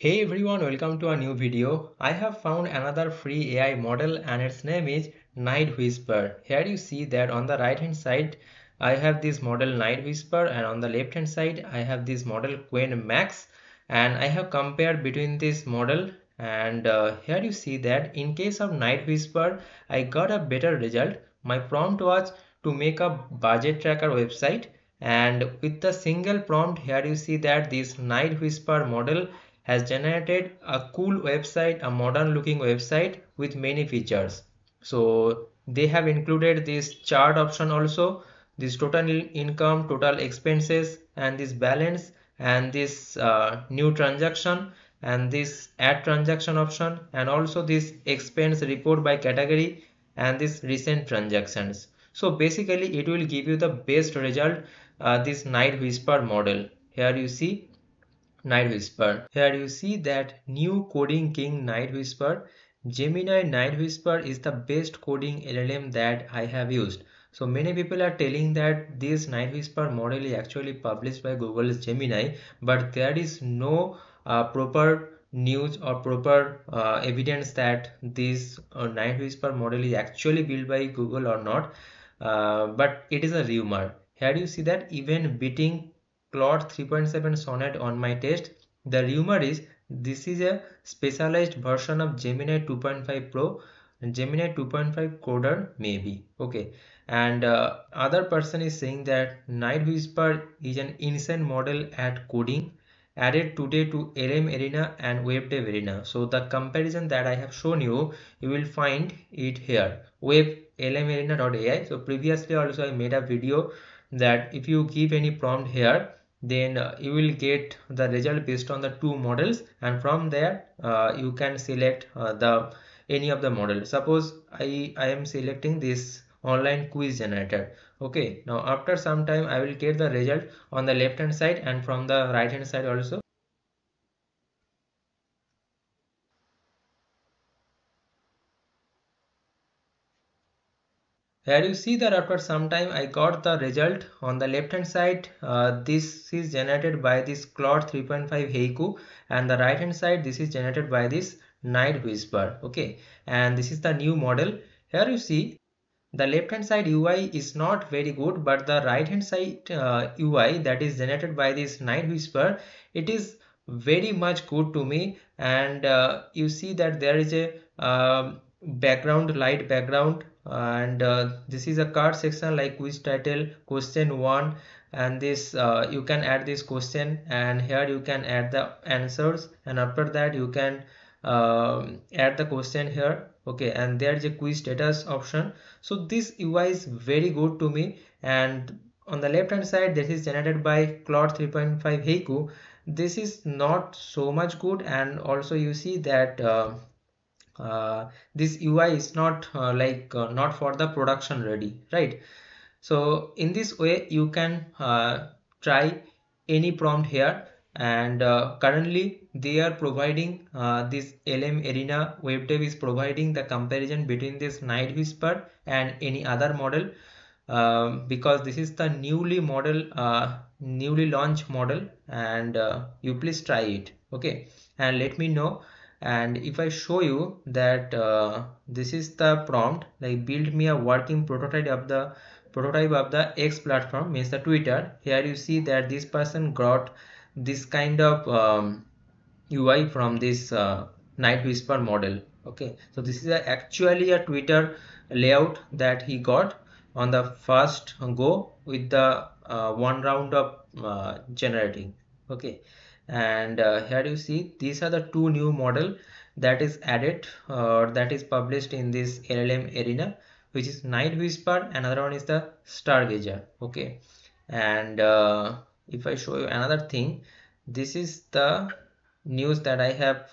Hey everyone, welcome to a new video. I have found another free AI model and its name is Nightwhisper. Here you see that on the right hand side I have this model Nightwhisper and on the left hand side I have this model Qwen Max, and I have compared between this model and here you see that in case of Nightwhisper I got a better result. My prompt was to make a budget tracker website, and with the single prompt here you see that this Nightwhisper model has generated a cool website, a modern looking website with many features. So they have included this chart option also, this total income, total expenses, and this balance, and this new transaction, and this add transaction option, and also this expense report by category, and this recent transactions. So basically it will give you the best result, this Nightwhisper model. Here you see Nightwhisper. Here you see that new coding king Nightwhisper, Gemini Nightwhisper is the best coding LLM that I have used. So many people are telling that this Nightwhisper model is actually published by Google's Gemini, but there is no proper news or proper evidence that this Nightwhisper model is actually built by Google or not, but it is a rumor. Here you see that even beating Claude 3.7 Sonnet on my test. The rumor is this is a specialized version of Gemini 2.5 Pro, Gemini 2.5 Coder maybe. Okay, and other person is saying that Nightwhisper is an insane model at coding, added today to LM Arena and Web Dev Arena. So the comparison that I have shown you, you will find it here. Web LMArena.ai. So previously also I made a video that if you give any prompt here, then you will get the result based on the two models, and from there you can select any of the models. Suppose I am selecting this online quiz generator. Okay, now after some time I will get the result on the left hand side and from the right hand side also. Here you see that after some time I got the result on the left hand side. This is generated by this Claude 3.5 Haiku, and the right hand side this is generated by this Nightwhisper. Okay, and this is the new model. Here you see the left hand side UI is not very good, but the right hand side UI that is generated by this Nightwhisper, it is very much good to me. And you see that there is a background, light background, and this is a card section like quiz title, question 1, and this you can add this question, and here you can add the answers, and after that you can add the question here. Okay, and there is a quiz status option. So this UI is very good to me. And on the left hand side this is generated by Claude 3.5 Haiku. This is not so much good, and also you see that this UI is not not for the production ready, right? So in this way you can try any prompt here, and currently they are providing this LM Arena Web Dev is providing the comparison between this Nightwhisper and any other model, because this is the newly launched model, and you please try it. Okay, and let me know. And if I show you that this is the prompt, like build me a working prototype of the X platform, means the Twitter. Here you see that this person got this kind of UI from this Nightwhisper model. Okay, so this is actually a Twitter layout that he got on the first go with the one round of generating. Okay, and here you see these are the two new model that is added or that is published in this LLM Arena, which is Nightwhisper, another one is the Stargazer. Okay, and if I show you another thing, this is the news that I have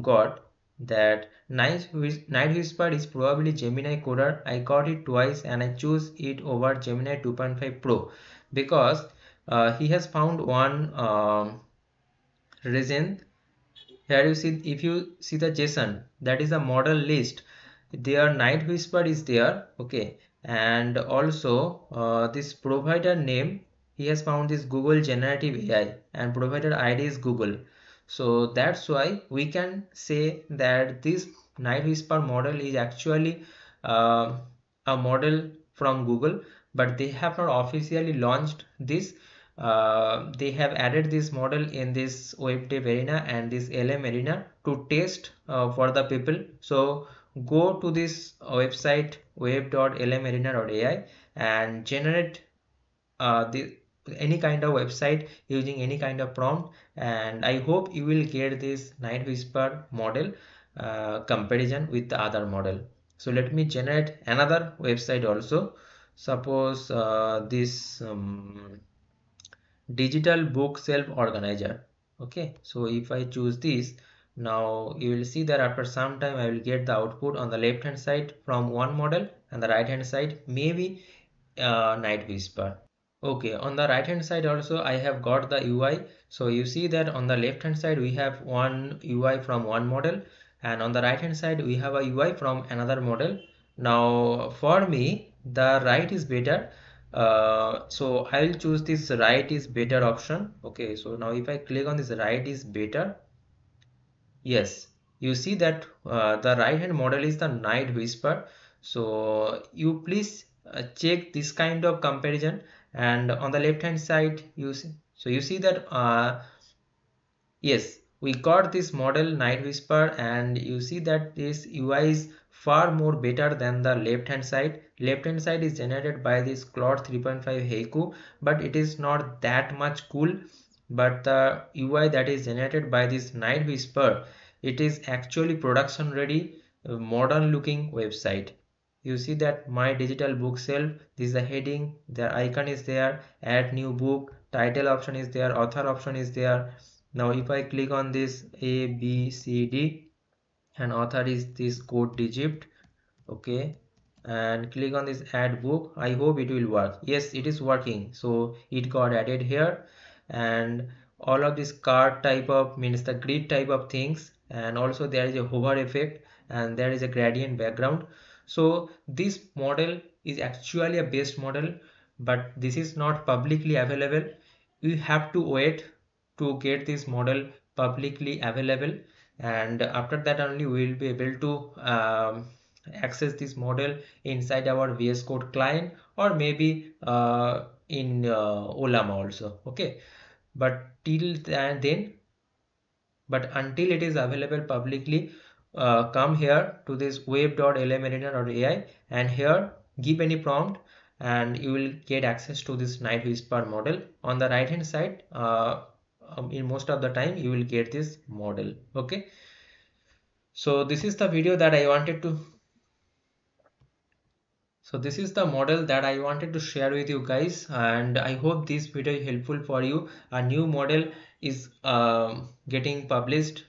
got, that Nightwhisper is probably Gemini Coder. I got it twice and I choose it over Gemini 2.5 Pro because he has found one reason. Here you see, if you see the JSON, that is a model list, their Nightwhisper is there. Okay, and also this provider name, he has found this Google generative AI, and provider ID is Google. So that's why we can say that this Nightwhisper model is actually a model from Google, but they have not officially launched this. They have added this model in this web dev arena and this LM arena to test for the people. So go to this website web.lmarena.ai and generate any kind of website using any kind of prompt, and I hope you will get this Nightwhisper model comparison with the other model. So let me generate another website also. Suppose this digital bookshelf organizer. Okay, so if I choose this, now you will see that after some time I will get the output on the left hand side from one model and the right hand side maybe Nightwhisper. Okay, on the right hand side also I have got the UI. So you see that on the left hand side we have one UI from one model, and on the right hand side we have a UI from another model. Now for me the right is better, so I will choose this right is better option. Okay, so now if I click on this right is better, yes, you see that the right hand model is the Nightwhisper. So you please check this kind of comparison, and on the left hand side you see, so you see that yes, we got this model Nightwhisper, and you see that this UI is far more better than the left hand side. Left hand side is generated by this Claude 3.5 Haiku, but it is not that much cool. But the UI that is generated by this Nightwhisper, it is actually production ready, modern looking website. You see that my digital bookshelf, this is the heading, the icon is there, add new book, title option is there, author option is there. Now if I click on this A, B, C, D, and author is this Code Egypt, okay, and click on this add book. I hope it will work. Yes, it is working. So it got added here, and all of this card type of means the grid type of things, and also there is a hover effect and there is a gradient background. So this model is actually a best model, but this is not publicly available. You have to wait to get this model publicly available, and after that only we will be able to access this model inside our VS Code client, or maybe in Olama also. Okay, but until it is available publicly, come here to this web.lmarena.ai, and here give any prompt and you will get access to this Nightwhisper model. On the right hand side in most of the time you will get this model. Okay, so this is the video that I wanted to so this is the model that I wanted to share with you guys, and I hope this video is helpful for you. A new model is getting published.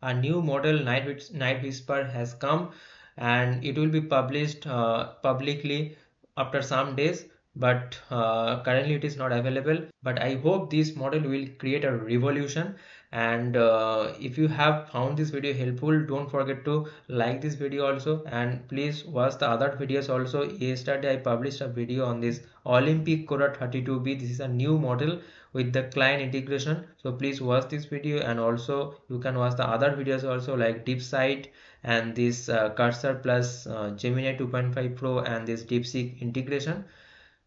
A new model Nightwhisper has come, and it will be published publicly after some days, but currently it is not available. But I hope this model will create a revolution. And if you have found this video helpful, don't forget to like this video also, and please watch the other videos also. Yesterday I published a video on this Olympic Coder 32B. This is a new model with the client integration, so please watch this video. And also you can watch the other videos also, like DeepSeek and this Cursor plus Gemini 2.5 Pro and this DeepSeek integration.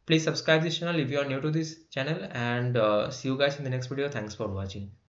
Please subscribe this channel if you are new to this channel, and see you guys in the next video. Thanks for watching.